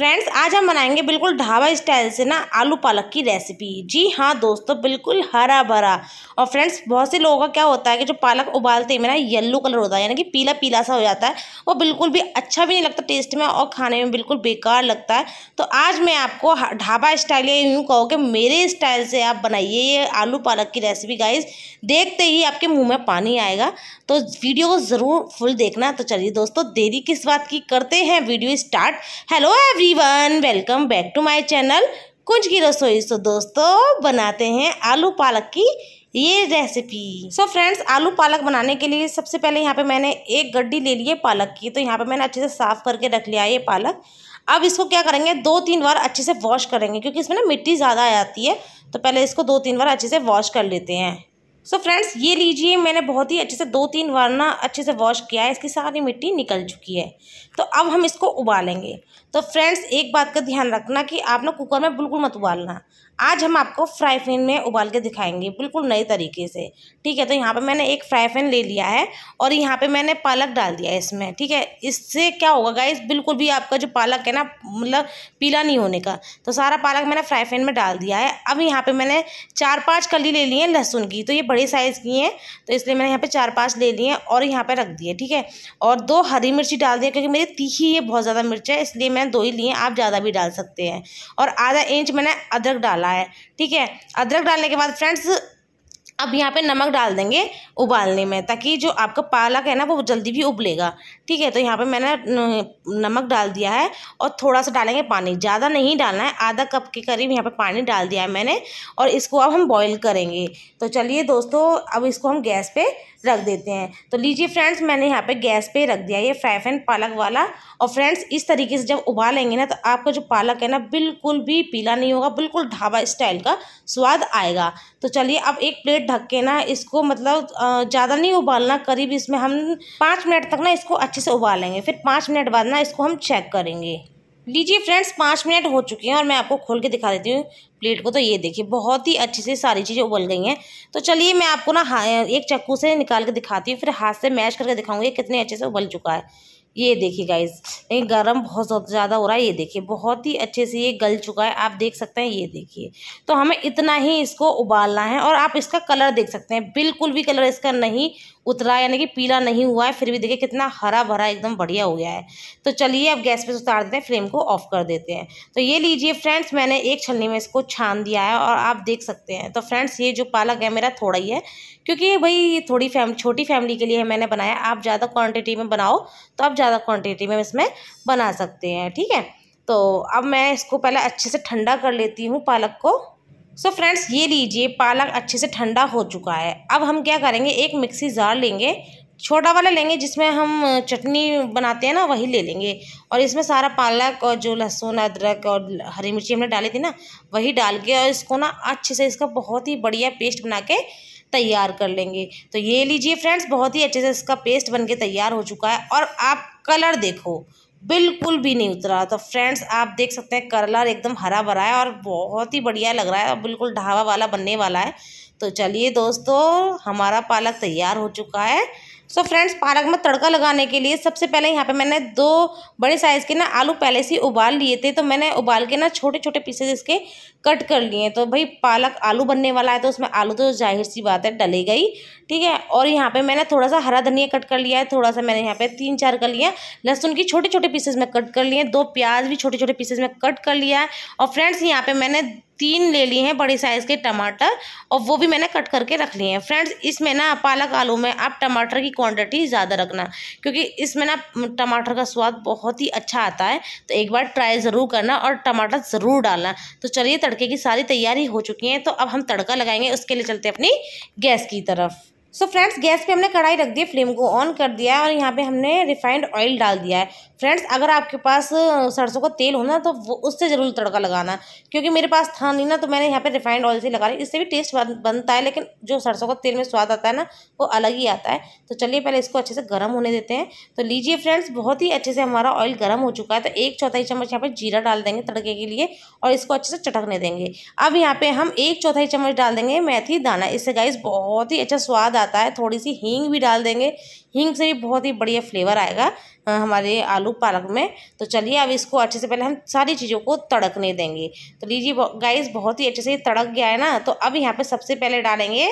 Friends आज हम बनाएंगे बिल्कुल ढाबा स्टाइल से ना आलू पालक की रेसिपी। जी हाँ दोस्तों, बिल्कुल हरा भरा। और फ्रेंड्स बहुत से लोगों का क्या होता है कि जो पालक उबालते ही ना येलो कलर होता है, यानी कि पीला पीला सा हो जाता है, वो बिल्कुल भी अच्छा भी नहीं लगता टेस्ट में और खाने में बिल्कुल बेकार लगता है। तो आज मैं आपको ढाबा स्टाइल या यूँ कहो कि मेरे स्टाइल से आप बनाइए ये आलू पालक की रेसिपी। गाइस देखते ही आपके मुँह में पानी आएगा, तो वीडियो को ज़रूर फुल देखना। तो चलिए दोस्तों, देरी किस बात की, करते हैं video start. Hello everyone, welcome back to my channel Kunj की रसोई। तो दोस्तों बनाते हैं आलू पालक की ये रेसिपी। सो फ्रेंड्स आलू पालक बनाने के लिए सबसे पहले यहाँ पे मैंने एक गड्डी ले ली है पालक की। तो यहाँ पे मैंने अच्छे से साफ़ करके रख लिया है ये पालक। अब इसको क्या करेंगे, 2-3 बार अच्छे से वॉश करेंगे, क्योंकि इसमें ना मिट्टी ज़्यादा आ जाती है। तो पहले इसको 2-3 बार अच्छे से वॉश कर लेते हैं। सो फ्रेंड्स ये लीजिए, मैंने बहुत ही अच्छे से 2-3 बार ना अच्छे से वॉश किया है, इसकी सारी मिट्टी निकल चुकी है। तो अब हम इसको उबालेंगे। तो फ्रेंड्स एक बात का ध्यान रखना कि आप ना कुकर में बिल्कुल मत उबालना। आज हम आपको फ्राई पैन में उबाल के दिखाएंगे बिल्कुल नए तरीके से, ठीक है। तो यहाँ पे मैंने एक फ्राई पैन ले लिया है और यहाँ पे मैंने पालक डाल दिया है इसमें, ठीक है। इससे क्या होगा गाइस, बिल्कुल भी आपका जो पालक है ना मतलब पीला नहीं होने का। तो सारा पालक मैंने फ्राई पैन में डाल दिया है। अब यहाँ पर मैंने 4-5 कली ले ली है लहसुन की, तो ये बड़े साइज़ की हैं, तो इसलिए मैंने यहाँ पर 4-5 ले ली हैं और यहाँ पर रख दिए, ठीक है। और 2 हरी मिर्ची डाल दिए, क्योंकि मेरी तीखी ये बहुत ज़्यादा मिर्च है इसलिए मैंने 2 ही लिए हैं, आप ज़्यादा भी डाल सकते हैं। और आधा इंच मैंने अदरक डाला है, ठीक है। अदरक डालने के बाद फ्रेंड्स अब यहाँ पे नमक डाल देंगे उबालने में, ताकि जो आपका पालक है ना वो जल्दी भी उबलेगा, ठीक है। तो यहाँ पे मैंने नमक डाल दिया है और थोड़ा सा डालेंगे पानी, ज़्यादा नहीं डालना है, आधा कप के करीब यहाँ पे पानी डाल दिया है मैंने। और इसको अब हम बॉईल करेंगे। तो चलिए दोस्तों अब इसको हम गैस पर रख देते हैं। तो लीजिए फ्रेंड्स मैंने यहाँ पे गैस पे रख दिया ये फ्राई पैन पालक वाला। और फ्रेंड्स इस तरीके से जब उबालेंगे ना तो आपका जो पालक है ना बिल्कुल भी पीला नहीं होगा, बिल्कुल ढाबा स्टाइल का स्वाद आएगा। तो चलिए अब एक प्लेट ढक के ना इसको मतलब ज़्यादा नहीं उबालना, करीब इसमें हम 5 मिनट तक ना इसको अच्छे से उबालेंगे। फिर 5 मिनट बाद ना इसको हम चेक करेंगे। लीजिए फ्रेंड्स 5 मिनट हो चुके हैं और मैं आपको खोल के दिखा देती हूँ प्लेट को। तो ये देखिए बहुत ही अच्छे से सारी चीज़ें उबल गई हैं। तो चलिए मैं आपको ना एक चाकू से निकाल के दिखाती हूँ, फिर हाथ से मैश करके दिखाऊंगी कितने अच्छे से उबल चुका है। ये देखिए गाइस, ये गर्म बहुत ज़्यादा हो रहा है, ये देखिए बहुत ही अच्छे से ये गल चुका है, आप देख सकते हैं। ये देखिए, तो हमें इतना ही इसको उबालना है। और आप इसका कलर देख सकते हैं, बिल्कुल भी कलर इसका नहीं उतरा, यानी कि पीला नहीं हुआ है। फिर भी देखिए कितना हरा भरा एकदम बढ़िया हो गया है। तो चलिए अब गैस पे उतार देते हैं, फ्लेम को ऑफ कर देते हैं। तो ये लीजिए फ्रेंड्स मैंने एक छलनी में इसको छान दिया है और आप देख सकते हैं। तो फ्रेंड्स ये जो पालक है मेरा थोड़ा ही है, क्योंकि भाई थोड़ी छोटी फैमिली के लिए मैंने बनाया। आप ज़्यादा क्वान्टिटी में बनाओ तो आप ज़्यादा क्वान्टिटी में इसमें बना सकते हैं, ठीक है। तो अब मैं इसको पहले अच्छे से ठंडा कर लेती हूँ पालक को। सो फ्रेंड्स ये लीजिए पालक अच्छे से ठंडा हो चुका है। अब हम क्या करेंगे, एक मिक्सी जार लेंगे, छोटा वाला लेंगे जिसमें हम चटनी बनाते हैं ना वही ले लेंगे। और इसमें सारा पालक और जो लहसुन अदरक और हरी मिर्ची हमने डाली थी ना वही डाल के और इसको ना अच्छे से इसका बहुत ही बढ़िया पेस्ट बना के तैयार कर लेंगे। तो ये लीजिए फ्रेंड्स बहुत ही अच्छे से इसका पेस्ट बन के तैयार हो चुका है। और आप कलर देखो बिल्कुल भी नहीं उतरा। तो फ्रेंड्स आप देख सकते हैं कलर एकदम हरा भरा है और बहुत ही बढ़िया लग रहा है और बिल्कुल ढाबा वाला बनने वाला है। तो चलिए दोस्तों हमारा पालक तैयार हो चुका है। सो फ्रेंड्स पालक में तड़का लगाने के लिए सबसे पहले यहाँ पे मैंने 2 बड़े साइज़ के ना आलू पहले से उबाल लिए थे। तो मैंने उबाल के ना छोटे छोटे पीसेस इसके कट कर लिए। तो भाई पालक आलू बनने वाला है तो उसमें आलू तो जाहिर सी बात है डलेगा ही, ठीक है। और यहाँ पे मैंने थोड़ा सा हरा धनिया कट कर लिया है, थोड़ा सा मैंने यहाँ पे 3-4 कर लिया है, लहसुन की छोटे छोटे पीसेस में कट कर लिए, 2 प्याज भी छोटे छोटे पीसेस में कट कर लिया है। और फ्रेंड्स यहाँ पे मैंने 3 ले लिए हैं बड़े साइज़ के टमाटर और वो भी मैंने कट करके रख लिए हैं। फ्रेंड्स इसमें ना पालक आलू में आप टमाटर की क्वांटिटी ज़्यादा रखना, क्योंकि इसमें ना टमाटर का स्वाद बहुत ही अच्छा आता है। तो एक बार ट्राई ज़रूर करना और टमाटर ज़रूर डालना। तो चलिए तड़के की सारी तैयारी हो चुकी है, तो अब हम तड़का लगाएंगे। उसके लिए चलते हैं अपनी गैस की तरफ। सो फ्रेंड्स गैस पे हमने कढ़ाई रख दी, फ्लेम को ऑन कर दिया है और यहाँ पे हमने रिफाइंड ऑयल डाल दिया है। फ्रेंड्स अगर आपके पास सरसों का तेल हो ना तो वो उससे ज़रूर तड़का लगाना, क्योंकि मेरे पास था नहीं ना तो मैंने यहाँ पे रिफाइंड ऑयल से लगा लिया। इससे भी टेस्ट बनता है, लेकिन जो सरसों का तेल में स्वाद आता है ना वो अलग ही आता है। तो चलिए पहले इसको अच्छे से गर्म होने देते हैं। तो लीजिए फ्रेंड्स बहुत ही अच्छे से हमारा ऑयल गर्म हो चुका है। तो 1/4 चम्मच यहाँ पर जीरा डाल देंगे तड़के के लिए और इसको अच्छे से चटकने देंगे। अब यहाँ पर हम 1/4 चम्मच डाल देंगे मेथी दाना, इससे गाइस बहुत ही अच्छा स्वाद आता है, थोड़ी सी हींग भी डाल देंगे, हींग से भी बहुत ही बढ़िया फ्लेवर आएगा हमारे आलू पालक में। तो चलिए अब इसको अच्छे से पहले हम सारी चीज़ों को तड़कने देंगे। तो लीजिए गाइस बहुत ही अच्छे से तड़क गया है ना। तो अब यहाँ पे सबसे पहले डालेंगे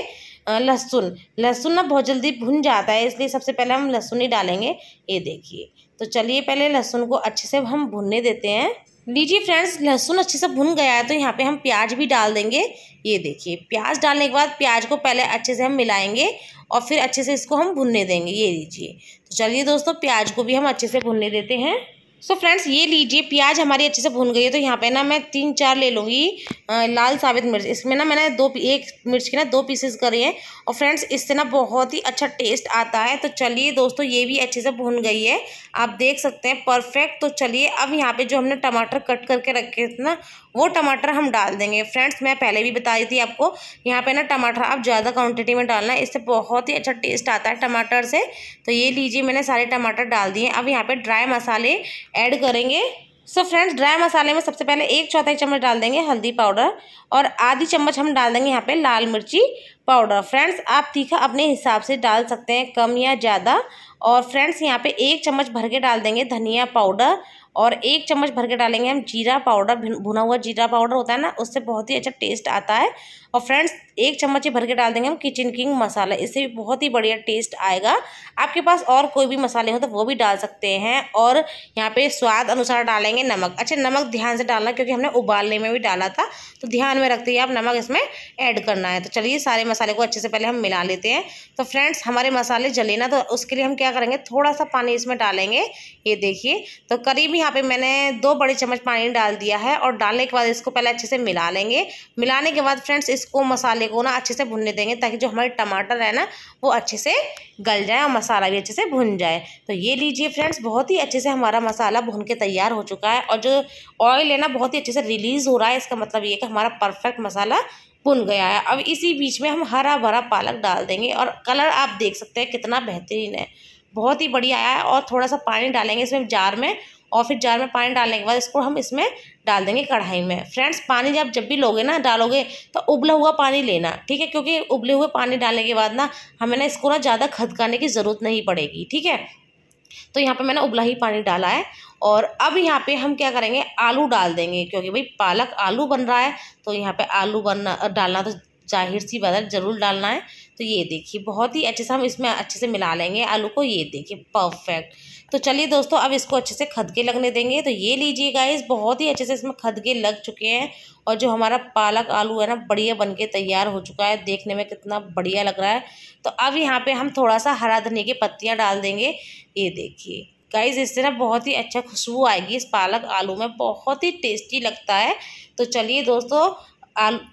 लहसुन। लहसुन ना बहुत जल्दी भुन जाता है, इसलिए सबसे पहले हम लहसुन ही डालेंगे। ये देखिए, तो चलिए पहले लहसुन को अच्छे से हम भुनने देते हैं। लीजिए फ्रेंड्स लहसुन अच्छे से भुन गया है, तो यहाँ पे हम प्याज भी डाल देंगे। ये देखिए प्याज डालने के बाद प्याज को पहले अच्छे से हम मिलाएंगे और फिर अच्छे से इसको हम भुनने देंगे। ये लीजिए, तो चलिए दोस्तों प्याज को भी हम अच्छे से भुनने देते हैं। सो फ्रेंड्स ये लीजिए प्याज हमारी अच्छे से भुन गई है। तो यहाँ पे ना मैं 3-4 ले लूँगी लाल साबित मिर्च। इसमें ना मैंने एक मिर्च के ना 2 पीसेस करे हैं। और फ्रेंड्स इससे ना बहुत ही अच्छा टेस्ट आता है। तो चलिए दोस्तों ये भी अच्छे से भुन गई है, आप देख सकते हैं परफेक्ट। तो चलिए अब यहाँ पे जो हमने टमाटर कट करके रखे थे ना, वो टमाटर हम डाल देंगे। फ्रेंड्स मैं पहले भी बताई थी आपको, यहाँ पर ना टमाटर आप ज़्यादा क्वान्टिटी में डालना है, इससे बहुत ही अच्छा टेस्ट आता है टमाटर से। तो ये लीजिए मैंने सारे टमाटर डाल दिए। अब यहाँ पर ड्राई मसाले ऐड करेंगे। सो फ्रेंड्स ड्राई मसाले में सबसे पहले 1/4 चम्मच डाल देंगे हल्दी पाउडर और आधी चम्मच हम डाल देंगे यहाँ पे लाल मिर्ची पाउडर। फ्रेंड्स आप तीखा अपने हिसाब से डाल सकते हैं, कम या ज़्यादा। और फ्रेंड्स यहाँ पे 1 चम्मच भर के डाल देंगे धनिया पाउडर और 1 चम्मच भर के डालेंगे हम जीरा पाउडर। भुना हुआ जीरा पाउडर होता है ना, उससे बहुत ही अच्छा टेस्ट आता है। और फ्रेंड्स 1 चम्मच ही भर के डाल देंगे हम किचन किंग मसाला, इससे भी बहुत ही बढ़िया टेस्ट आएगा। आपके पास और कोई भी मसाले हो तो वो भी डाल सकते हैं। और यहाँ पे स्वाद अनुसार डालेंगे नमक। अच्छा नमक ध्यान से डालना, क्योंकि हमने उबालने में भी डाला था, तो ध्यान में रखते हुए आप नमक इसमें ऐड करना है। तो चलिए सारे मसाले को अच्छे से पहले हम मिला लेते हैं। तो फ्रेंड्स हमारे मसाले जले ना, तो उसके लिए हम क्या करेंगे, थोड़ा सा पानी इसमें डालेंगे। ये देखिए, तो करीब यहाँ पे मैंने 2 बड़े चम्मच पानी डाल दिया है। और डालने के बाद इसको पहले अच्छे से मिला लेंगे। मिलाने के बाद फ्रेंड्स इसको मसाले को ना अच्छे से भुनने देंगे, ताकि जो हमारे टमाटर है ना वो अच्छे से गल जाए और मसाला भी अच्छे से भुन जाए। तो ये लीजिए फ्रेंड्स बहुत ही अच्छे से हमारा मसाला भुन के तैयार हो चुका है और जो ऑयल है ना बहुत ही अच्छे से रिलीज़ हो रहा है। इसका मतलब ये कि हमारा परफेक्ट मसाला भुन गया है। अब इसी बीच में हम हरा भरा पालक डाल देंगे और कलर आप देख सकते हैं कितना बेहतरीन है, बहुत ही बढ़िया है। और थोड़ा सा पानी डालेंगे इसमें जार में, और फिर जार में पानी डालने के बाद इसको हम इसमें डाल देंगे कढ़ाई में। फ्रेंड्स पानी जब भी लोगे ना डालोगे तो उबला हुआ पानी लेना, ठीक है, क्योंकि उबले हुए पानी डालने के बाद ना हमें ना इसको ना ज़्यादा खदकाने की ज़रूरत नहीं पड़ेगी, ठीक है। तो यहाँ पे मैंने उबला ही पानी डाला है। और अब यहाँ पे हम क्या करेंगे, आलू डाल देंगे, क्योंकि भाई पालक आलू बन रहा है तो यहाँ पे आलू डालना तो जाहिर सी बात है, ज़रूर डालना है। तो ये देखिए बहुत ही अच्छे से हम इसमें अच्छे से मिला लेंगे आलू को। ये देखिए परफेक्ट। तो चलिए दोस्तों अब इसको अच्छे से खदके लगने देंगे। तो ये लीजिए गाइस बहुत ही अच्छे से इसमें खदके लग चुके हैं और जो हमारा पालक आलू है ना बढ़िया बनके तैयार हो चुका है। देखने में कितना बढ़िया लग रहा है। तो अब यहाँ पे हम थोड़ा सा हरा धनिया की पत्तियाँ डाल देंगे। ये देखिए गाइस इससे ना बहुत ही अच्छा खुशबू आएगी इस पालक आलू में, बहुत ही टेस्टी लगता है। तो चलिए दोस्तों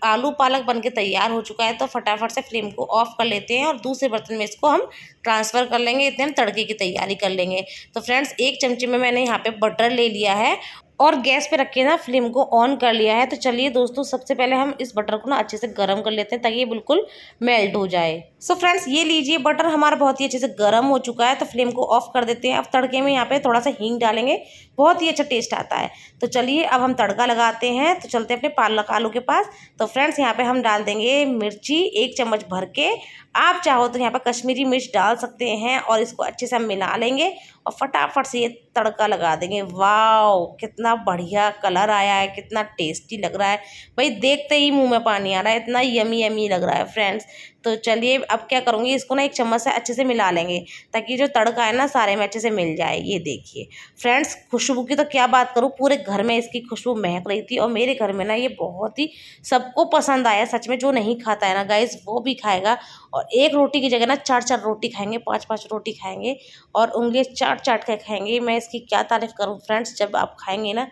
आलू पालक बनके तैयार हो चुका है। तो फटाफट से फ्लेम को ऑफ कर लेते हैं और दूसरे बर्तन में इसको हम ट्रांसफ़र कर लेंगे। इतने हम तड़के की तैयारी कर लेंगे। तो फ्रेंड्स 1 चमचे में मैंने यहाँ पे बटर ले लिया है और गैस पे रख के ना फ्लेम को ऑन कर लिया है। तो चलिए दोस्तों सबसे पहले हम इस बटर को ना अच्छे से गर्म कर लेते हैं, ताकि ये बिल्कुल मेल्ट हो जाए। सो फ्रेंड्स ये लीजिए बटर हमारा बहुत ही अच्छे से गर्म हो चुका है। तो फ्लेम को ऑफ कर देते हैं। अब तड़के में यहाँ पे थोड़ा सा हींग डालेंगे, बहुत ही अच्छा टेस्ट आता है। तो चलिए अब हम तड़का लगाते हैं। तो चलते हैं अपने पालक आलू के पास। तो फ्रेंड्स यहाँ पर हम डाल देंगे मिर्ची 1 चम्मच भर के। आप चाहो तो यहाँ पर कश्मीरी मिर्च डाल सकते हैं और इसको अच्छे से हम मिला लेंगे और फटाफट से ये तड़का लगा देंगे। वाह कितना बढ़िया कलर आया है, कितना टेस्टी लग रहा है, भाई देखते ही मुंह में पानी आ रहा है, इतना यमी यमी लग रहा है फ्रेंड्स। तो चलिए अब क्या करूँगी, इसको ना 1 चम्मच से अच्छे से मिला लेंगे, ताकि जो तड़का है ना सारे में अच्छे से मिल जाए। ये देखिए फ्रेंड्स खुशबू की तो क्या बात करूँ, पूरे घर में इसकी खुशबू महक रही थी। और मेरे घर में ना ये बहुत ही सबको पसंद आया सच में। जो नहीं खाता है ना गाइस वो भी खाएगा। और 1 रोटी की जगह ना 4-4 रोटी खाएंगे, 5-5 रोटी खाएंगे और उंगलियाँ चाट के खाएंगे। मैं इसकी क्या तारीफ़ करूँ फ्रेंड्स, जब आप खाएंगे ना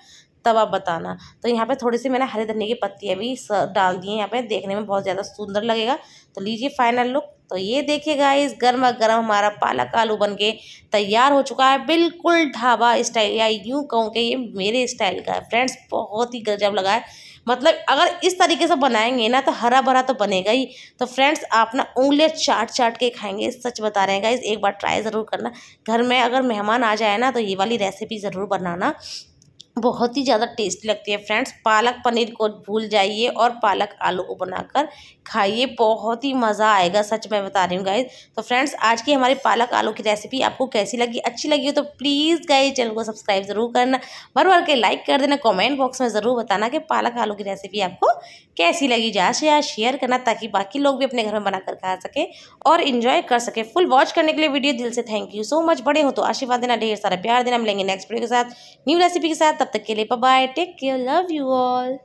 तब आप बताना। तो यहाँ पे थोड़ी सी मैंने हरे धनिये की पत्तियाँ भी डाल दी हैं, यहाँ पे देखने में बहुत ज़्यादा सुंदर लगेगा। तो लीजिए फाइनल लुक। तो ये देखिए गाइस गर्मा गर्म हमारा पालक आलू बनके तैयार हो चुका है, बिल्कुल ढाबा स्टाइल, या यूँ कहूँ कि ये मेरे स्टाइल का है फ्रेंड्स। बहुत ही गजब लगा है, मतलब अगर इस तरीके से बनाएंगे ना तो हरा भरा तो बनेगा ही। तो फ्रेंड्स आप ना उंगलियाँ चाट चाट के खाएंगे, सच बता रहे हैं गाइस, एक बार ट्राई ज़रूर करना। घर में अगर मेहमान आ जाए ना तो ये वाली रेसिपी ज़रूर बनाना। बहुत ही ज़्यादा टेस्टी लगती है। फ्रेंड्स, पालक पनीर को भूल जाइए और पालक आलू को बनाकर खाइए, बहुत ही मज़ा आएगा, सच मैं बता रही हूँ गाइज। तो फ्रेंड्स, आज की हमारी पालक आलू की रेसिपी आपको कैसी लगी? अच्छी लगी हो तो प्लीज़ गाइज चैनल को सब्सक्राइब ज़रूर करना, भर के लाइक कर देना, कॉमेंट बॉक्स में ज़रूर बताना कि पालक आलू की रेसिपी आपको कैसी लगी। ज़्यादा से ज़्यादा शेयर करना ताकि बाकी लोग भी अपने घर में बनाकर खा सकें और इन्जॉय कर सकें। फुल वॉच करने के लिए वीडियो दिल से थैंक यू सो मच। बड़े हो तो आशीर्वाद देना, ढेर सारा प्यार देना। मिलेंगे नेक्स्ट वीडियो के साथ, न्यू रेसिपी के साथ। तब तक के लिए bye bye, take care, love you all.